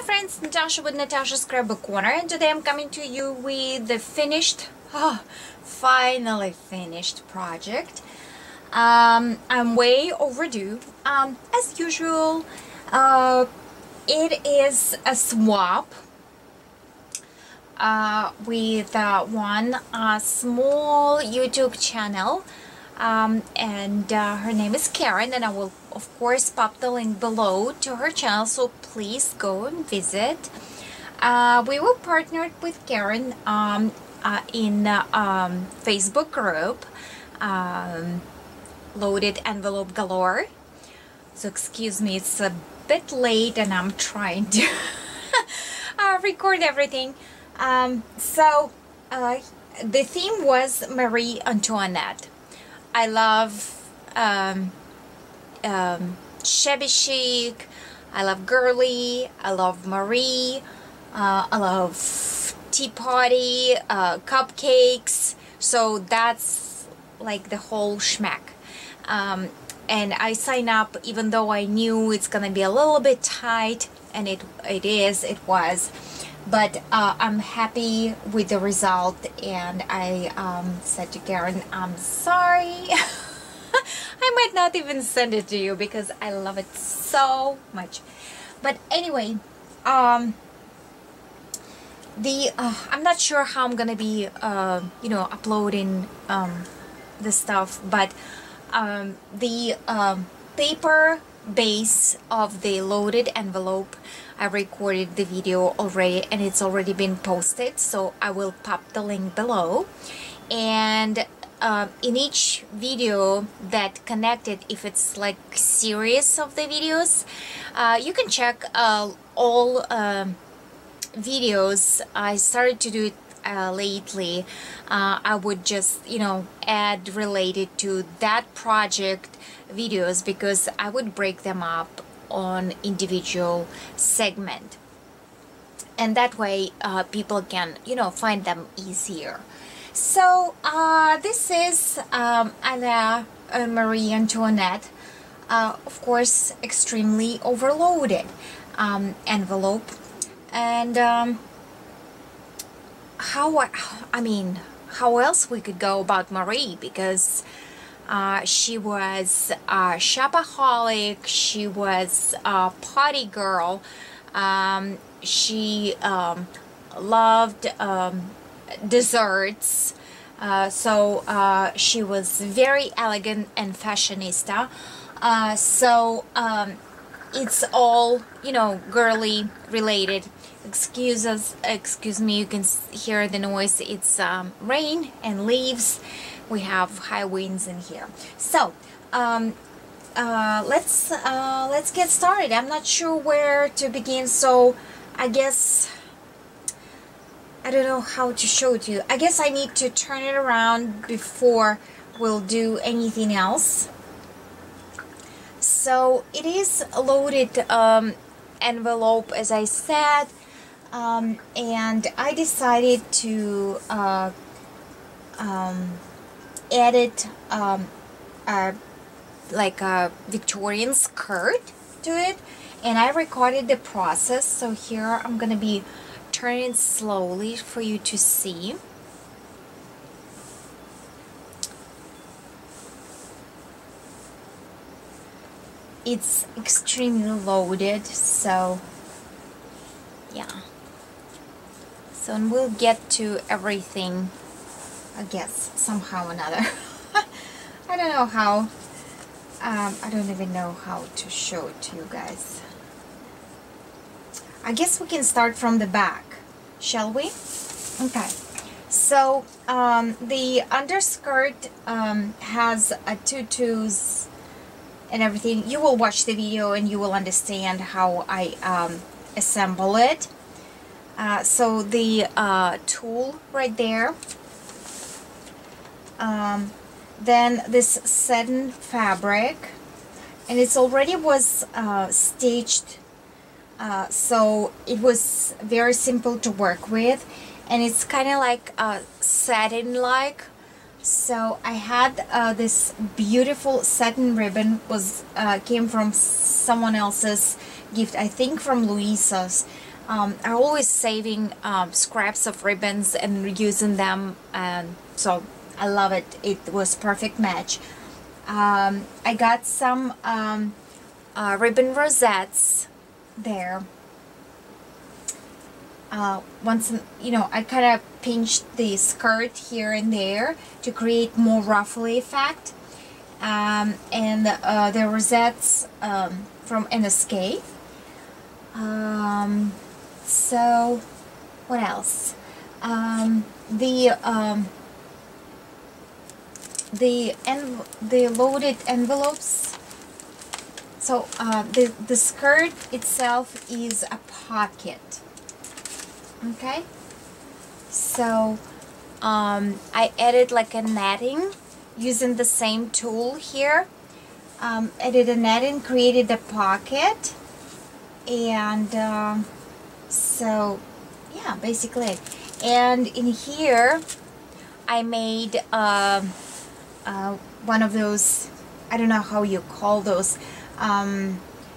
my friends, Natasha with Natasha's Scrapbook Corner, and today I'm coming to you with the finished, finally finished project. I'm way overdue. As usual, it is a swap with one small YouTube channel, and her name is Karen, and I will of course pop the link below to her channel, so please go and visit. We were partnered with Karen in the Facebook group, Loaded Envelope Galore. So excuse me, it's a bit late and I'm trying to record everything. The theme was Marie Antoinette. I love shabby chic, I love girly, I love Marie, I love tea party, cupcakes, so that's like the whole schmack. And I signed up even though I knew it's gonna be a little bit tight, and it was, but I'm happy with the result, and I said to Karen, I'm sorry. I might not even send it to you because I love it so much. But anyway, I'm not sure how I'm gonna be uploading the stuff, but the paper base of the Loaded Envelope, I recorded the video already and it's already been posted, so I will pop the link below. And in each video that connected, if it's like series of the videos, you can check all videos. I started to do it lately. I would just add related to that project videos, because I would break them up on individual segment, and that way people can find them easier. So this is Marie Antoinette, of course extremely overloaded envelope, and how else we could go about Marie, because she was a shopaholic, she was a party girl, she loved desserts, so she was very elegant and fashionista, so it's all girly related. Excuse me, you can hear the noise, it's rain and leaves, we have high winds in here. So let's get started. I'm not sure where to begin, so I guess I don't know how to show it to you. I guess I need to turn it around before we'll do anything else. So it is a loaded envelope, as I said, and I decided to edit like a Victorian skirt to it, and I recorded the process. So here I'm gonna be turn it slowly for you to see. It's extremely loaded, so yeah. So, and we'll get to everything, I guess, somehow or another. I don't know how. I don't even know how to show it to you guys. I guess we can start from the back, shall we? Okay, so the underskirt has tutus and everything. You will watch the video and you will understand how I assemble it. So the tulle right there, then this satin fabric, and it's already was stitched. So it was very simple to work with, and it's kind of like satin-like. So I had this beautiful satin ribbon, came from someone else's gift, I think from Louisa's. I'm always saving scraps of ribbons and reusing them, and so I love it. It was perfect match. I got some ribbon rosettes there. Once, you know, I kind of pinched the skirt here and there to create more ruffly effect, and the rosettes from NSK. So what else? The loaded envelopes. So the skirt itself is a pocket. Okay, so I added like a netting using the same tool here. Added a netting, created a pocket, and so yeah, basically it. And in here I made one of those, I don't know how you call those.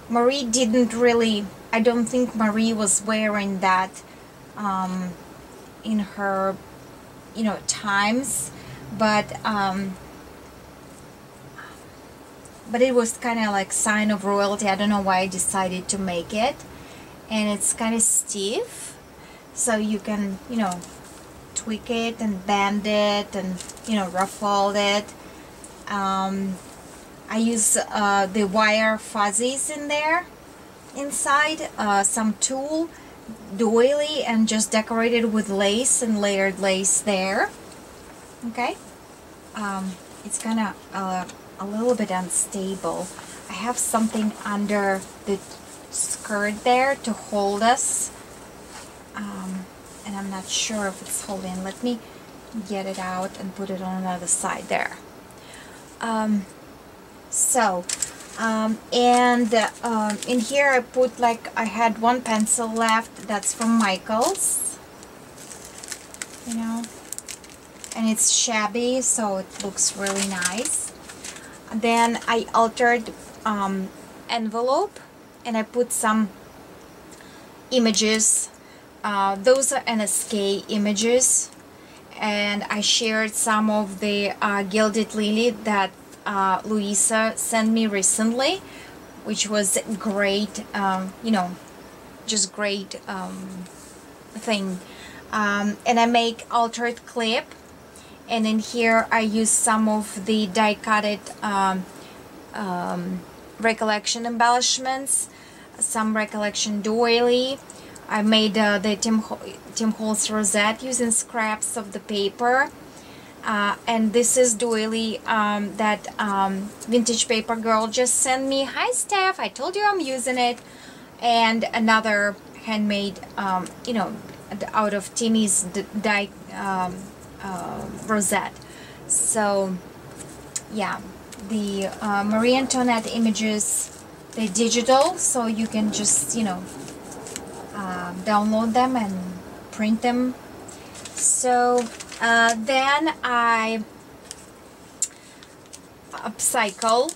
Marie didn't really, I don't think Marie was wearing that in her, you know, times, but it was kind of like sign of royalty. I don't know why I decided to make it, and it's kind of stiff, so you can, you know, tweak it and bend it and, you know, ruffle it. I use the wire fuzzies in there, inside some tulle doily, and just decorated with lace and layered lace there. Okay, it's kind of a little bit unstable. I have something under the skirt there to hold us, and I'm not sure if it's holding. Let me get it out and put it on the other side there. In here I put, like, I had one pencil left that's from Michaels, you know, and it's shabby, so it looks really nice. Then I altered envelope, and I put some images. Those are NSK images, and I shared some of the Gilded Lily that Louisa sent me recently, which was great, you know, just great thing. And I make altered clip, and in here I use some of the die cutted Recollection embellishments, some Recollection doily. I made the Tim Holtz rosette using scraps of the paper. And this is doily that vintage paper girl just sent me. Hi Steph, I told you I'm using it. And another handmade, you know, out of Timmy's die rosette. So yeah, the Marie Antoinette images, they're digital, so you can just, you know, download them and print them. So then I upcycle.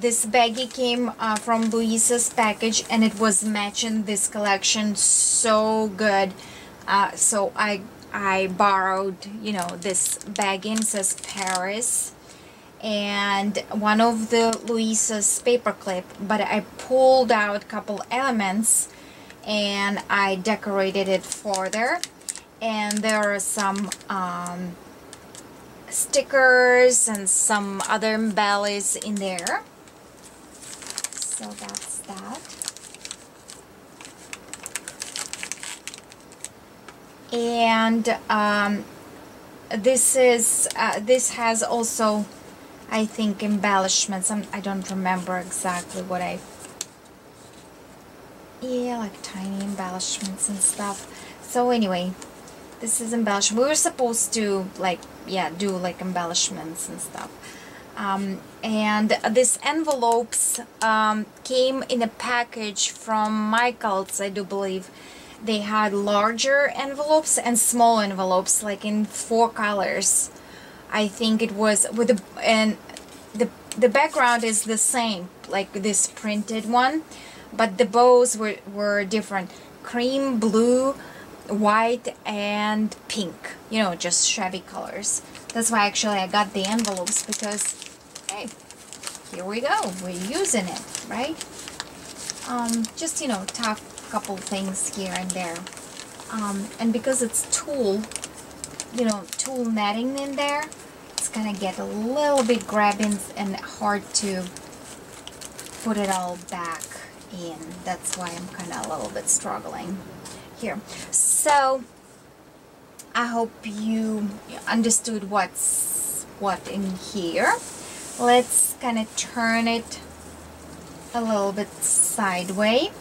This baggie came from Louisa's package, and it was matching this collection so good. So I borrowed, you know, this baggie. It says Paris, and one of the Louisa's paperclip. But I pulled out a couple elements, and I decorated it further. And there are some stickers and some other embellishes in there. So that's that. And this is this has also, I think, embellishments. I don't remember exactly what I. Yeah, like tiny embellishments and stuff. So anyway. This is embellishment. We were supposed to, like, yeah, do like embellishments and stuff. And these envelopes came in a package from Michaels, I do believe. They had larger envelopes and small envelopes, like in 4 colors. I think it was with the, and the background is the same, like this printed one, but the bows were different. cream, blue, white, and pink. You know, just shabby colors. That's why actually I got the envelopes, because, hey, here we go. We're using it, right? Just, you know, tuck a couple things here and there. And because it's tulle, you know, tulle netting in there, it's gonna get a little bit grabbing and hard to put it all back in. That's why I'm kind of a little bit struggling here. So I hope you understood what's what in here. Let's kind of turn it a little bit sideways.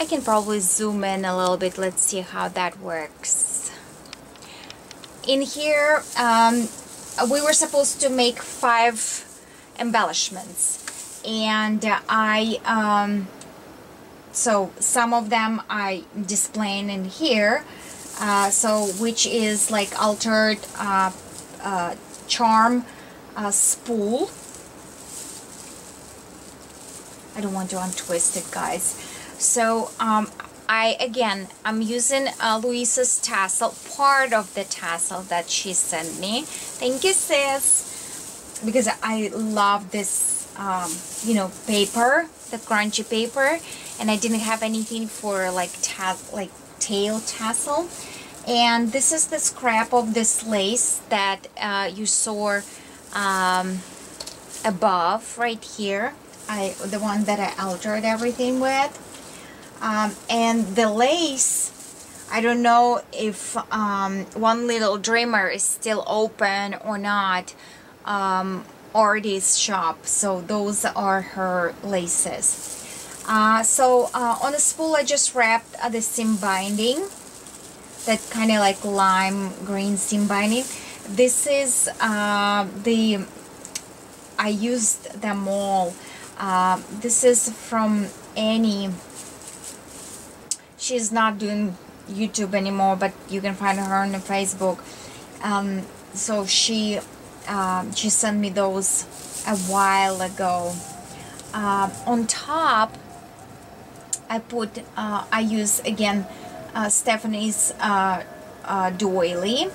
I can probably zoom in a little bit. Let's see how that works. In here, we were supposed to make 5 embellishments, and so some of them I displaying in here, so which is like altered charm spool. I don't want to untwist it, guys. So I'm using Louisa's tassel, part of the tassel that she sent me. Thank you, sis, because I love this, you know, paper, the crunchy paper, and I didn't have anything for like tail tassel. And this is the scrap of this lace that you saw above right here. The one that I altered everything with. And the lace, I don't know if One Little Dreamer is still open or not, Artie's shop, so those are her laces. On the spool I just wrapped the seam binding, that kind of like lime green seam binding. This is I used them all. This is from Annie. She's not doing YouTube anymore, but you can find her on Facebook. So she sent me those a while ago. On top, I put I use again Stephanie's doily.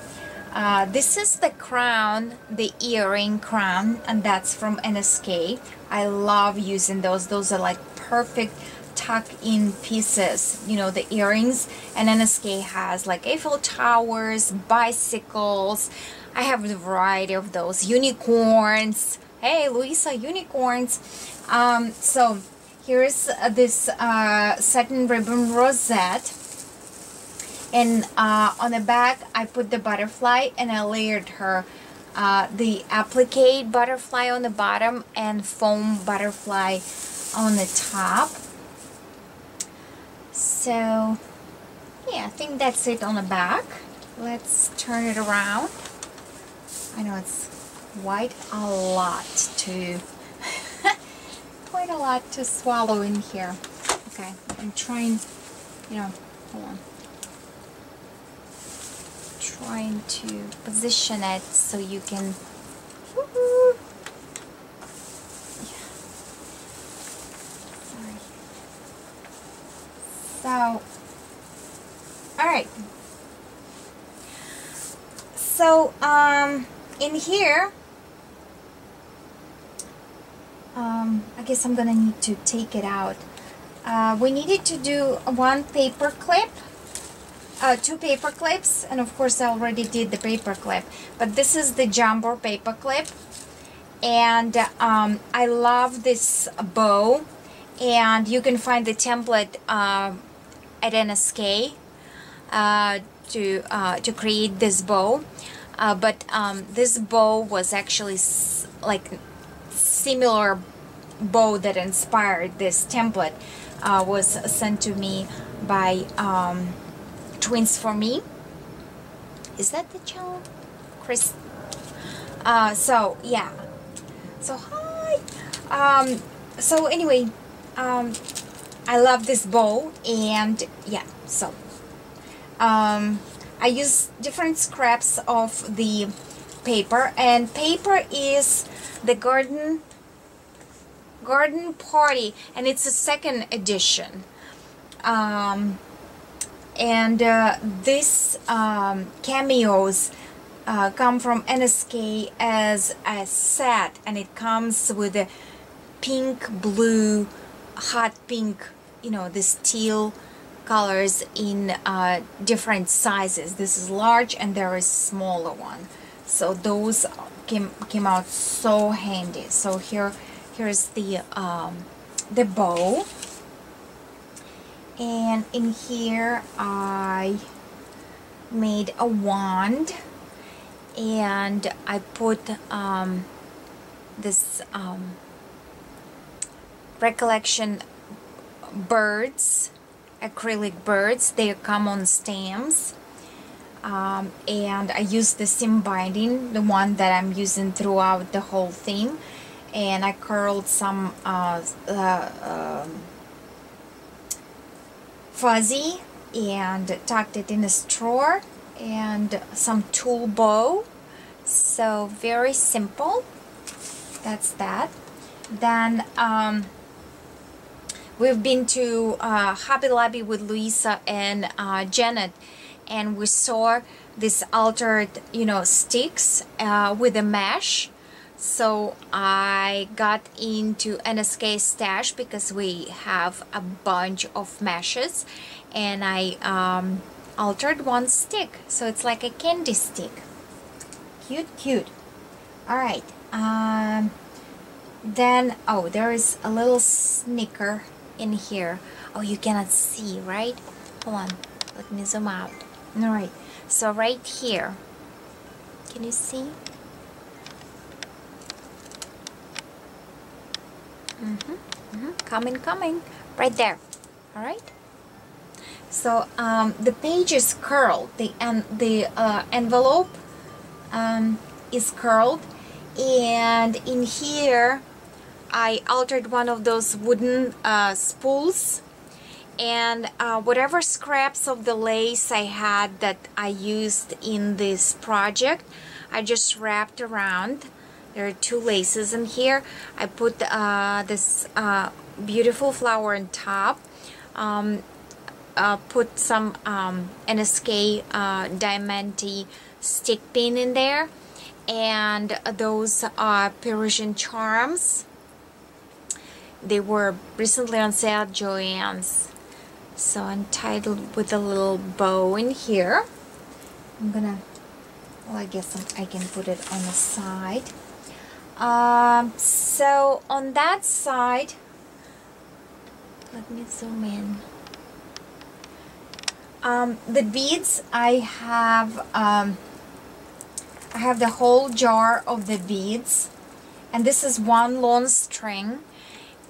This is the crown, the earring crown, and that's from NSK. I love using those. Those are like perfect tuck in pieces, you know, the earrings. And NSK has like Eiffel Towers, bicycles. I have a variety of those. Unicorns. Hey, Louisa, unicorns. So here's this satin ribbon rosette. And on the back, I put the butterfly, and I layered her the applique butterfly on the bottom and foam butterfly on the top. So, yeah, I think that's it on the back. Let's turn it around. I know it's quite a lot to quite a lot to swallow in here. Okay, I'm trying, you know, hold on. Trying to position it so you can So alright, so in here I guess I'm gonna need to take it out. We needed to do one paper clip, 2 paper clips, and of course I already did the paper clip, but this is the jumbo paper clip. And I love this bow, and you can find the template at NSK to create this bow, but this bow was actually like similar bow that inspired this template, was sent to me by Twins For Me. Is that the channel? Chris. So yeah. So hi. So anyway, I love this bow, and yeah. So I use different scraps of the paper, and paper is the Garden Party, and it's a 2nd edition. And these cameos come from NSK as a set, and it comes with a pink, blue, hot pink, you know, the teal colors in different sizes. This is large and there is smaller one. So those came out so handy. So here's the bow, and in here I made a wand, and I put this Recollection birds, acrylic birds. They come on stamps, and I use the seam binding, the one that I'm using throughout the whole thing, and I curled some fuzzy and tucked it in a straw, and some tulle bow. So very simple. That's that. Then we've been to Hobby Lobby with Louisa and Janet, and we saw this altered, you know, sticks with a mesh. So I got into NSK stash because we have a bunch of meshes, and I altered one stick, so it's like a candy stick. Cute. All right. Then there is a little snicker in here. Oh, you cannot see, right? Hold on, let me zoom out. All right, so right here, can you see? Coming right there. All right, so the page is curled, the envelope is curled, and in here I altered one of those wooden spools, and whatever scraps of the lace I had that I used in this project, I just wrapped around. There are two laces in here. I put this beautiful flower on top, put some NSK Diamante stick pin in there, and those are Parisian charms. They were recently on sale at Joanne's. So untitled with a little bow in here. I'm gonna, well, I guess I can put it on the side. So on that side, let me zoom in. The beads, I have the whole jar of the beads, and this is one long string,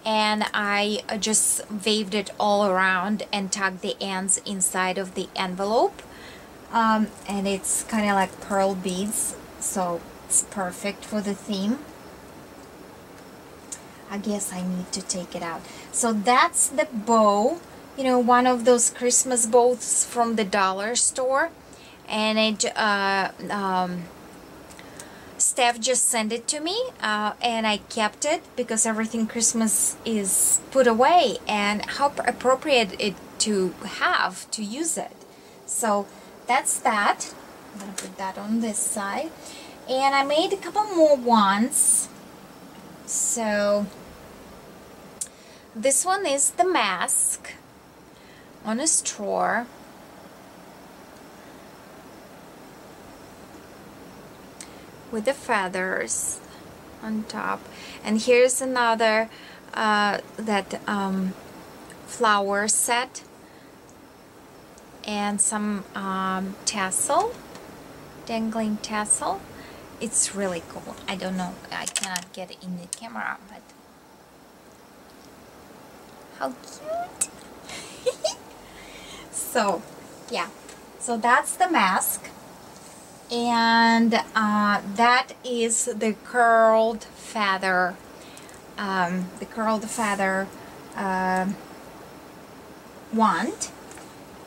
and I just waved it all around and tucked the ends inside of the envelope, and it's kind of like pearl beads, so it's perfect for the theme. I guess I need to take it out. So that's the bow, you know, one of those Christmas bows from the dollar store, and it Steph just sent it to me, and I kept it because everything Christmas is put away, and how appropriate it to have to use it. So that's that. I'm gonna put that on this side, and I made a couple more ones. So this one is the mask on a straw. With the feathers on top, and here's another flower set and some tassel, dangling tassel. It's really cool. I don't know, I cannot get it in the camera, but how cute. So yeah, so that's the mask. And that is the curled feather wand,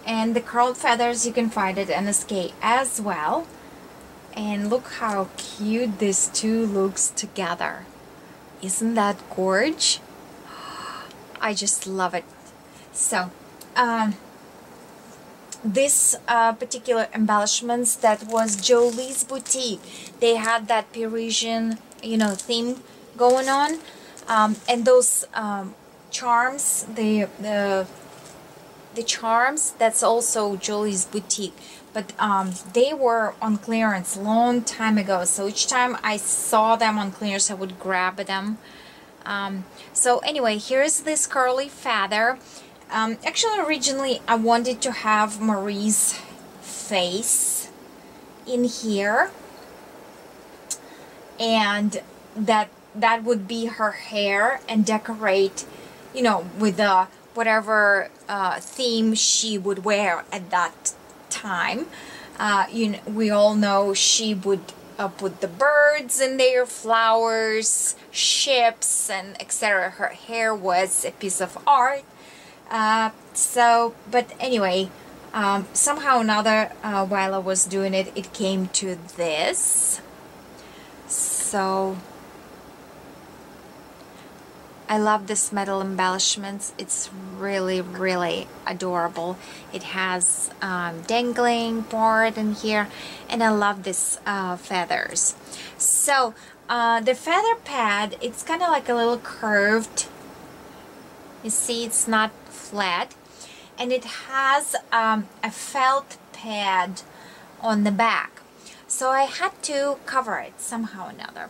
and the curled feathers you can find at NSK as well. And look how cute these two looks together. Isn't that gorge? I just love it. So this particular embellishments, that was Jolie's Boutique. They had that Parisian, you know, theme going on, and those charms, the charms, that's also Jolie's Boutique, but they were on clearance long time ago, so each time I saw them on clearance I would grab them. So anyway, here's this curly feather. Actually, originally I wanted to have Marie's face in here, and that would be her hair, and decorate, you know, with whatever theme she would wear at that time. You know, we all know she would put the birds in there, flowers, ships, and etc. Her hair was a piece of art. So, but anyway, somehow or another, while I was doing it, it came to this. So, I love this metal embellishments. It's really, really adorable. It has dangling part in here, and I love this feathers. So, the feather pad, it's kind of like a little curved. You see, it's not flat, and it has a felt pad on the back, so I had to cover it somehow or another,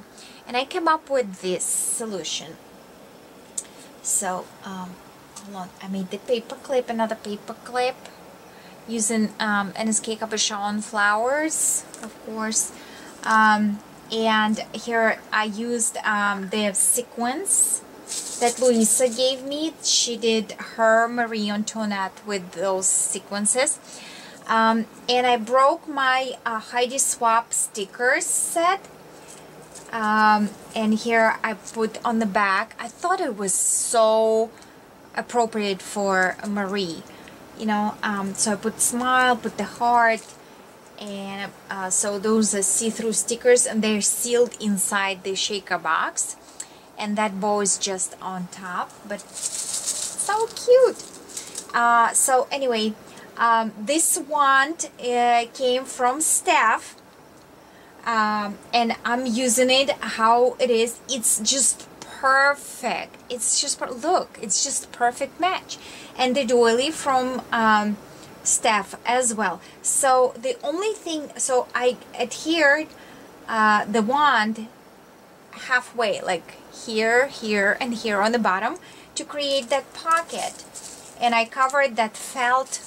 and I came up with this solution. So hold on, I made the paper clip, another paper clip, using NSK capuchon flowers, of course, and here I used the sequins that Louisa gave me. She did her Marie Antoinette with those sequences, and I broke my Heidi Swap stickers set, and here I put on the back. I thought it was so appropriate for Marie, you know, so I put smile, put the heart, and so those are see-through stickers, and they're sealed inside the shaker box. And that bow is just on top, but so cute. So anyway, this wand came from Steph, and I'm using it how it is. It's just perfect. It's just, look, it's just perfect match. And the doily from Steph as well. So the only thing, so I adhered the wand halfway, like here, here, and here on the bottom, to create that pocket, and I covered that felt.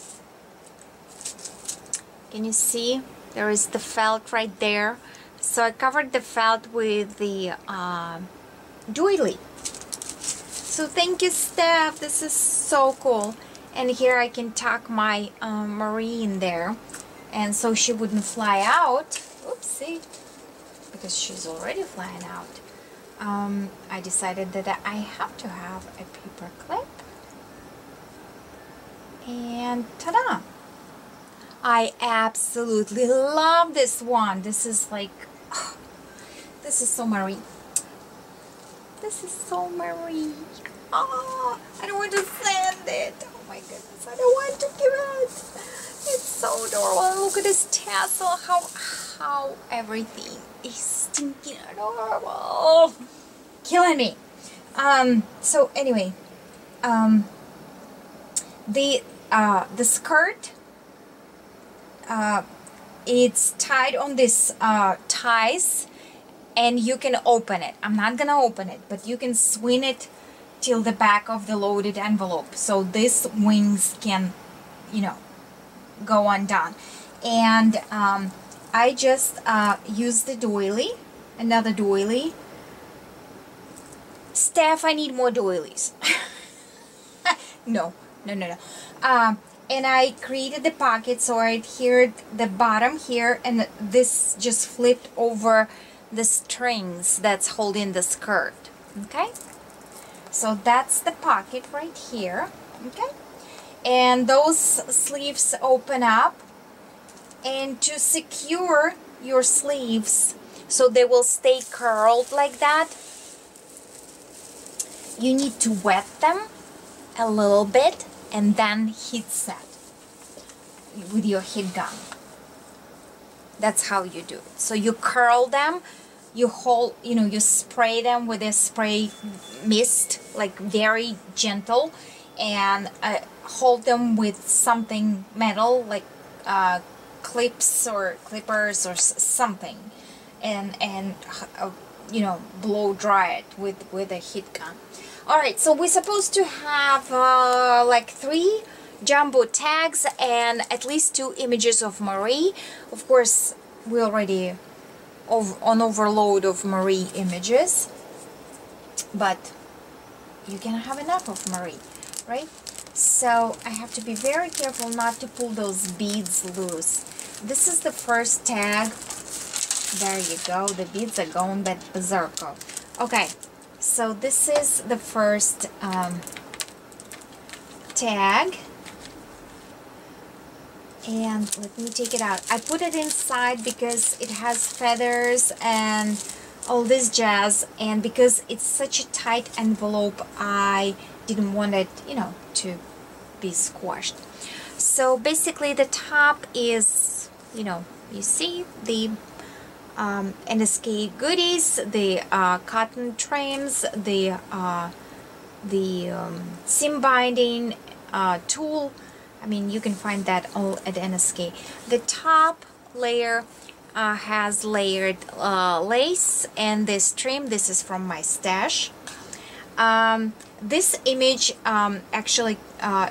Can you see? There is the felt right there. So I covered the felt with the doily. So thank you, Steph. This is so cool. And here I can tuck my Marie in there, and so she wouldn't fly out. Oopsie. Because she's already flying out. I decided that I have to have a paper clip, and ta-da! I absolutely love this one. This is like, oh, this is so Marie. This is so Marie. Oh, I don't want to send it. Oh my goodness, I don't want to give it. It's so adorable. Look at this tassel. How everything is stinking adorable, killing me. So anyway, the skirt, it's tied on this ties, and you can open it. I'm not gonna open it, but you can swing it till the back of the loaded envelope, so these wings can, you know, go undone. And I just used the doily, another doily. Steph, I need more doilies. No. And I created the pocket, so I adhered the bottom here, and this just flipped over the strings that's holding the skirt. Okay? So that's the pocket right here. Okay? And those sleeves open up. And to secure your sleeves so they will stay curled like that, you need to wet them a little bit and then heat set with your heat gun. That's how you do it. So you curl them, you hold, you know, you spray them with a spray mist, like very gentle, and hold them with something metal, like clips or clippers or something, and you know, blow dry it with a heat gun. All right, so we're supposed to have like 3 jumbo tags and at least 2 images of Marie. Of course, we already on overload of Marie images, but you can have enough of Marie, right? So I have to be very careful not to pull those beads loose. This is the first tag. There you go, the beads are going berserk. Okay, so this is the first tag, and let me take it out. I put it inside because it has feathers and all this jazz, and because it's such a tight envelope, I didn't want it, you know, to be squashed. So basically the top is, you know, you see the NSK goodies, the cotton trims, the seam binding tool. I mean, you can find that all at NSK. The top layer has layered lace and this trim. This is from my stash. This image actually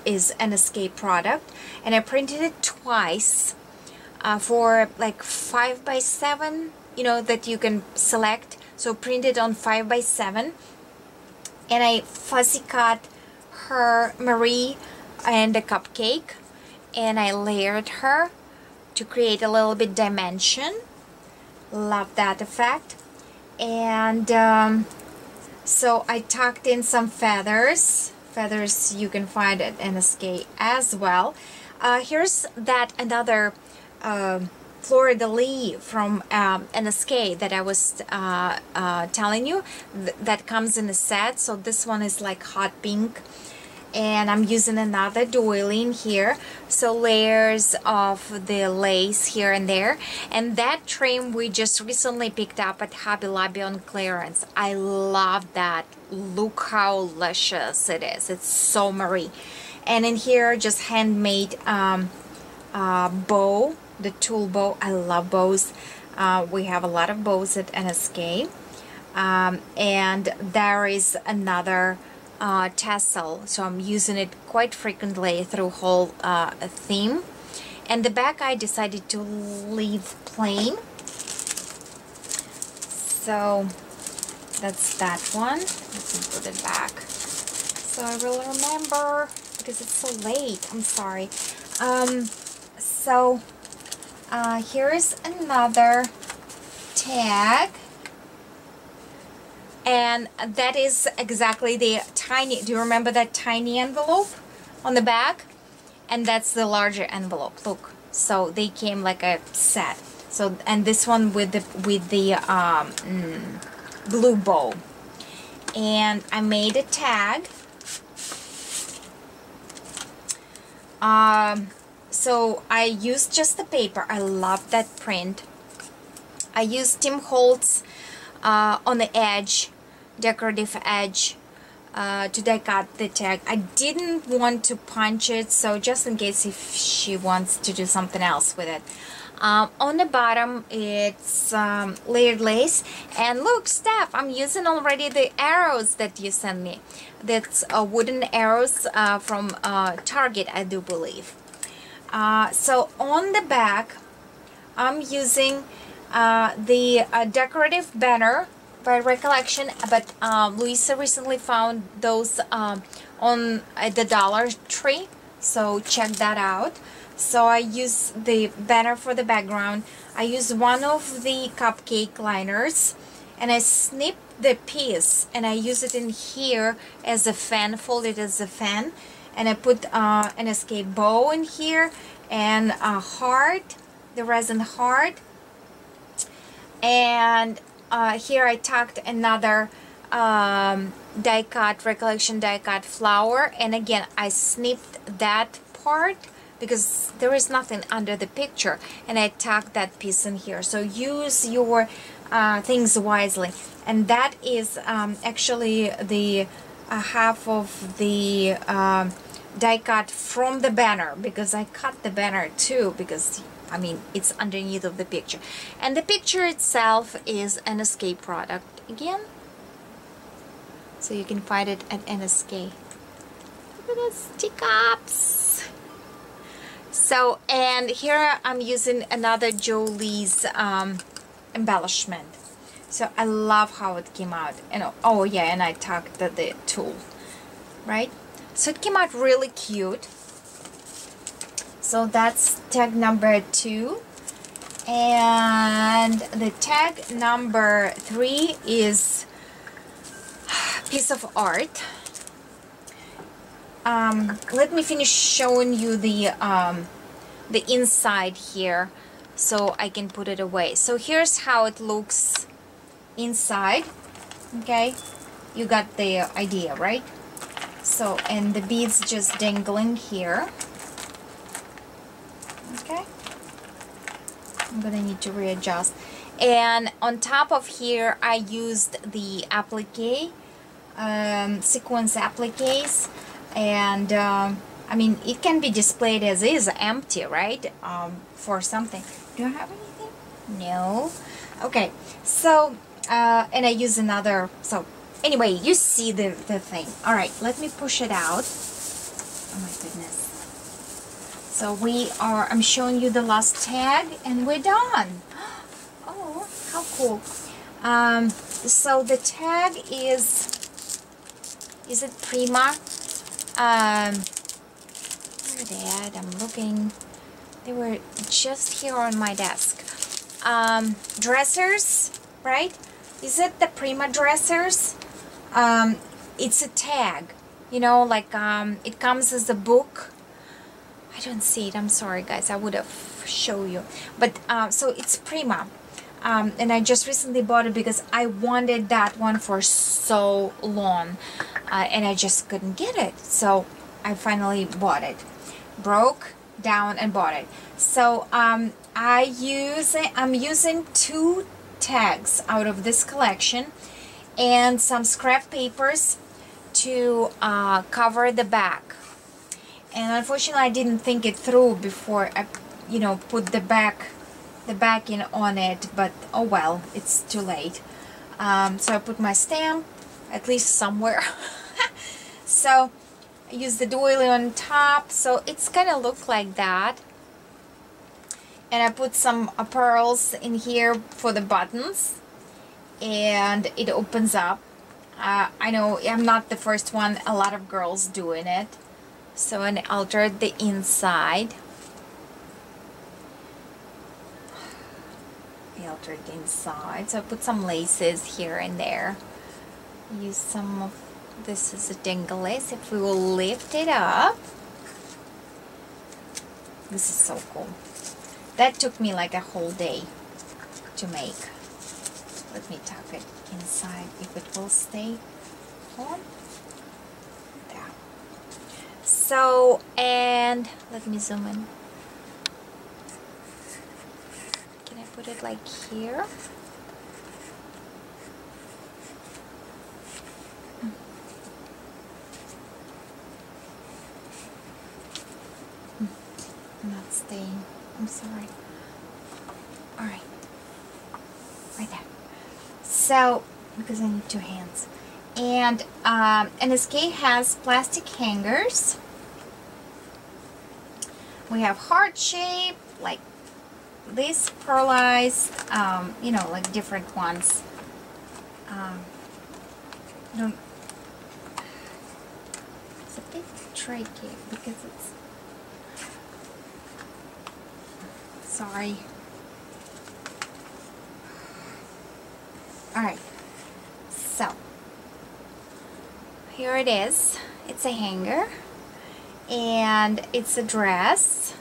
is NSK product, and I printed it twice. For like 5x7, you know, that you can select. So print it on 5x7, and I fuzzy cut her Marie and a cupcake, and I layered her to create a little bit dimension. Love that effect. And so I tucked in some feathers. You can find at NSK as well. Here's that another Florida Lee from NSK that I was telling you that comes in a set. So this one is like hot pink, and I'm using another doily in here. So layers of the lace here and there, and that trim we just recently picked up at Hobby Lobby on clearance. I love that. Look how luscious it is. It's so Marie. And in here, just handmade bow. The tulle bow. I love bows. We have a lot of bows at NSK. And there is another tassel, so I'm using it quite frequently through whole theme. And the back I decided to leave plain. So that's that one. Let's put it back so I will remember, because it's so late. I'm sorry. So here is another tag, and that is exactly the tiny, do you remember that tiny envelope on the back? And that's the larger envelope, look. So they came like a set. So, and this one with the blue bow. And I made a tag. So I used just the paper. I love that print. I used Tim Holtz on the edge, decorative edge, to die cut the tag. I didn't want to punch it, so just in case if she wants to do something else with it. On the bottom, it's layered lace. And look, Steph, I'm using already the arrows that you sent me. That's wooden arrows from Target, I do believe. So on the back, I'm using the decorative banner by Recollection, but Louisa recently found those on the Dollar Tree, so check that out. So I use the banner for the background. I use one of the cupcake liners, and I snip the piece, and I use it in here as a fan, fold it as a fan. And I put an NSK bow in here, and a heart, the resin heart. And here I tucked another die cut Recollection die cut flower, and again I snipped that part because there is nothing under the picture, and I tucked that piece in here. So use your things wisely. And that is actually the half of the die cut from the banner, because I cut the banner too, because I mean it's underneath of the picture. And the picture itself is an NSK product again, so you can find it at NSK. Look at those teacups. So, and here I'm using another Jolie's embellishment. So I love how it came out. And oh yeah, and I tucked the tulle, right? So it came out really cute. So that's tag number 2. And the tag number 3 is piece of art. Let me finish showing you the inside here so I can put it away. So here's how it looks inside. Okay, you got the idea, right? So, and the beads just dangling here. Okay, I'm gonna need to readjust. And on top of here I used the applique, sequence appliques. And I mean, it can be displayed as is, empty, right? For something. Do I have anything? No. Okay, so and I use another. So anyway, you see the thing. All right, let me push it out. Oh my goodness. So we are, I'm showing you the last tag and we're done. Oh, how cool. So the tag is it Prima? Where they at? I'm looking. They were just here on my desk. Dressers, right? Is it the Prima dressers? It's a tag, you know, like it comes as a book. I don't see it. I'm sorry, guys. I would have shown you, but so it's Prima, and I just recently bought it because I wanted that one for so long. And I just couldn't get it, so I finally bought it, broke down and bought it. So I'm using 2 tags out of this collection and some scrap papers to cover the back. And unfortunately I didn't think it through before I, you know, put the back in on it, but oh well, it's too late. So I put my stamp at least somewhere. So I use the doily on top, so it's gonna look like that. And I put some pearls in here for the buttons, and it opens up. I know I'm not the first one, a lot of girls doing it. So I altered the inside. I altered the inside, so I put some laces here and there. Use some of this as a dangle lace. If we will lift it up, this is so cool. That took me like a whole day to make. Let me tuck it inside if it will stay on. There. So, and let me zoom in. Can I put it like here? Not staying. I'm sorry. All right, right there. So because I need 2 hands, and NSK has plastic hangers. We have heart shape, like this pearlized, you know, like different ones. It's a bit tricky because it's. Sorry. All right, so here it is. It's a hanger and it's a dress.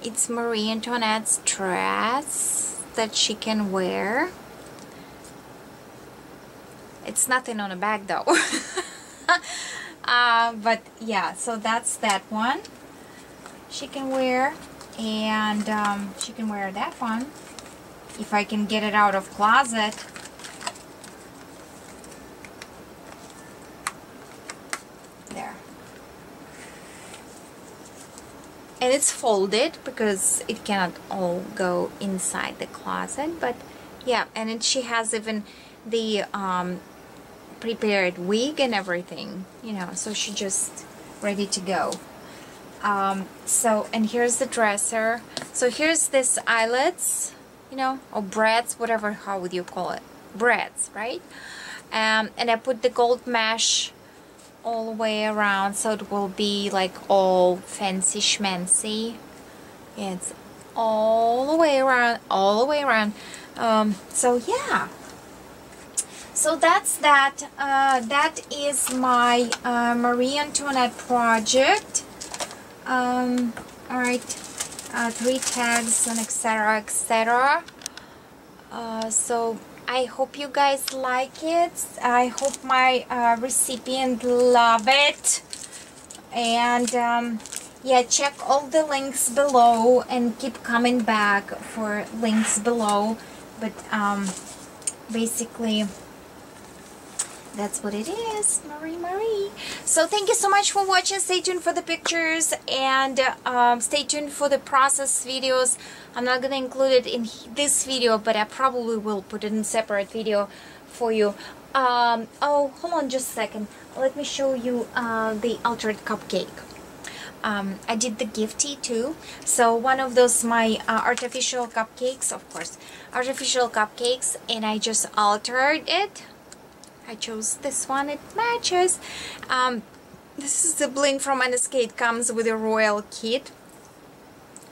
It's Marie Antoinette's dress that she can wear. It's nothing on a bag though. But yeah, so that's that one she can wear, and she can wear that one if I can get it out of closet. There. And it's folded because it cannot all go inside the closet, but yeah, and it, she has even the prepared wig and everything, you know, so she's just ready to go. So, and here's the dresser. So here's this eyelets, you know, or brads, whatever, how would you call it? Brads, right? And I put the gold mesh all the way around, so it will be like all fancy schmancy. Yeah, it's all the way around, all the way around. So yeah, so that's that. That is my Marie Antoinette project. All right, 3 tags and etc, etc. So I hope you guys like it. I hope my recipient love it. And yeah, check all the links below and keep coming back for links below. But basically, that's what it is, Marie. So thank you so much for watching. Stay tuned for the pictures, and stay tuned for the process videos. I'm not gonna include it in this video, but I probably will put it in a separate video for you. Oh, hold on just a second. Let me show you the altered cupcake. I did the gifty too. So one of those, my artificial cupcakes, of course, artificial cupcakes, and I just altered it. I chose this one, it matches. This is the bling from NSK. It comes with a royal kit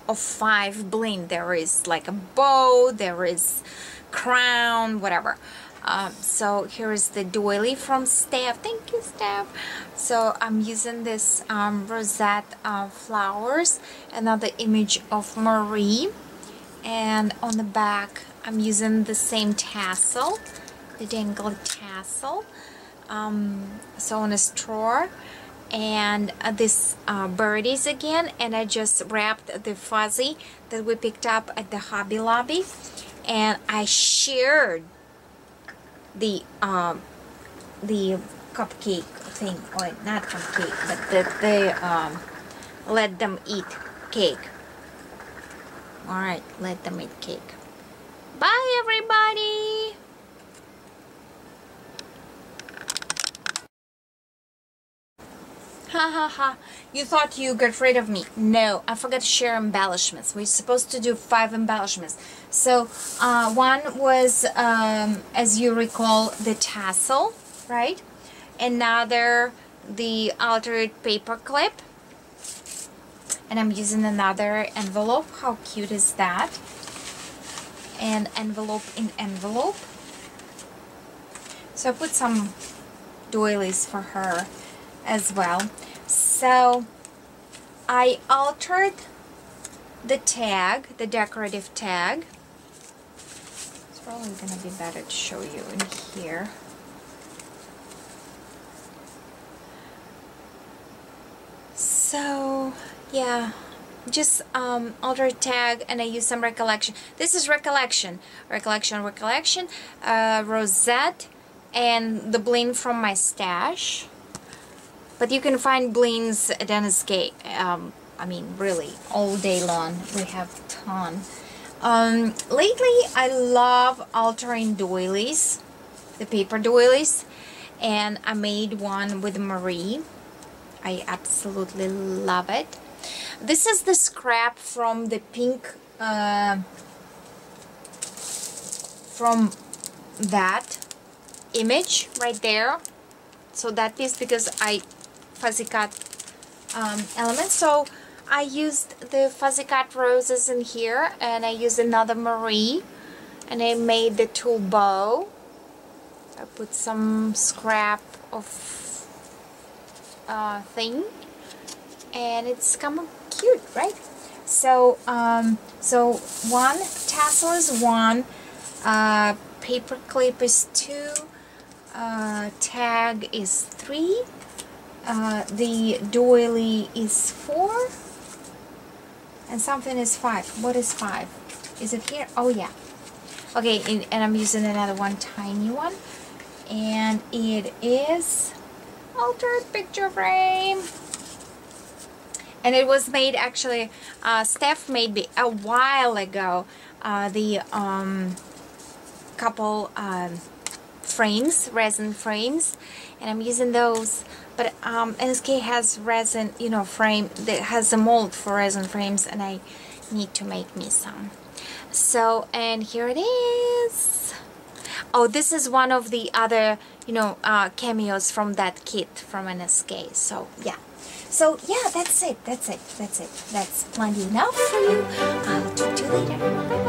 of 5 bling. There is like a bow, there is crown, whatever. So here is the doily from Steph. Thank you, Steph. So I'm using this rosette flowers, another image of Marie, and on the back I'm using the same tassel, the dangle tassel, so on a straw, and this birdies again, and I just wrapped the fuzzy that we picked up at the Hobby Lobby, and I shared the cupcake thing, or not cupcake, but the let them eat cake. All right, let them eat cake. Bye, everybody. Ha ha ha, you thought you got rid of me. No, I forgot to share embellishments. We're supposed to do 5 embellishments. So one was, as you recall, the tassel, right? Another, the altered paper clip. And I'm using another envelope. How cute is that? And envelope in envelope. So I put some doilies for her as well. So I altered the tag, the decorative tag. It's probably gonna be better to show you in here. So yeah, just altered tag, and I use some Recollection. This is Recollection, rosette, and the bling from my stash. But you can find blings at NSK, I mean, really, all day long. We have a ton. Lately, I love altering doilies, the paper doilies. And I made one with Marie. I absolutely love it. This is the scrap from the pink, from that image right there. So that piece, because I fuzzy cut elements, so I used the fuzzy cut roses in here, and I used another Marie, and I made the tulle bow. I put some scrap of thing, and it's kind of cute, right? So so one tassel is 1, paper clip is 2, tag is 3, the doily is 4, and something is 5. What is 5? Is it here? Oh yeah. Okay, and I'm using another one, tiny one, and it is altered picture frame. And it was made, actually, Steph made me a while ago, the couple frames, resin frames, and I'm using those. But NSK has resin, you know, frame, that has a mold for resin frames, and I need to make me some. So, and here it is. Oh, this is one of the other, you know, cameos from that kit from NSK. So, yeah. So, yeah, that's it. That's plenty enough for you. I'll talk to you later.